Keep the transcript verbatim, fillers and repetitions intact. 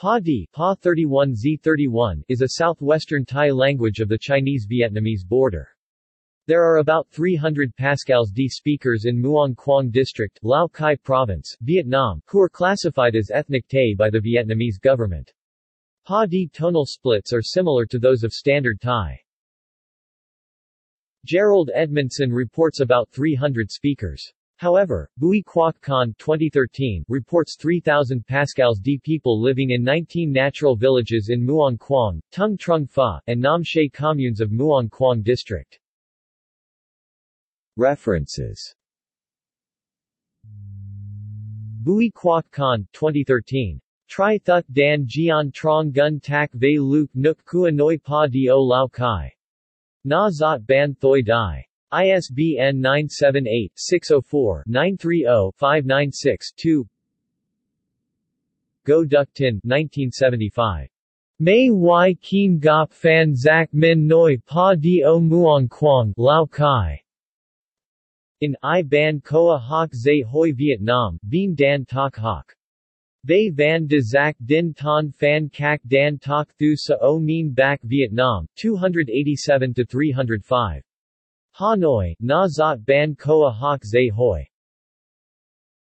Pa Di is a southwestern Thai language of the Chinese-Vietnamese border. There are about three hundred Pascals Di speakers in Muong Khuong District, Lao Cai Province, Vietnam, who are classified as ethnic Tày by the Vietnamese government. Pa Di tonal splits are similar to those of Standard Thai. Jerold Edmondson reports about three hundred speakers. However, Bui Quoc Khanh twenty thirteen reports three thousand Pascals Di people living in nineteen natural villages in Muong Khuong, Tung Trung Fa, and Nam Shai communes of Muong Khuong District. References. Bui Quoc Khanh twenty thirteen. Tri Thut Dan Gian Trong Gun Tak Ve Luc Nuk Kua Noi Pa Di O Lao Cai. Na Zot Ban Thoi Dai. I S B N nine seven eight, six oh four, nine three oh, five nine six, two. Go Duk Tin nineteen seventy-five. May Y Keen Gop Fan Zak Min Noi Pa Di O Muong Khuong, Lao Cai. In I Ban Koa Hoc Zay Hoi Vietnam, Vien Dan Tok Hoc. They van de Zak Din Ton Fan Kak Dan Tok Thu Sa O Mien Bak Vietnam, two eighty-seven to three oh five. Hanoi, Na Zot Ban Koa Hoc Zay Hoi.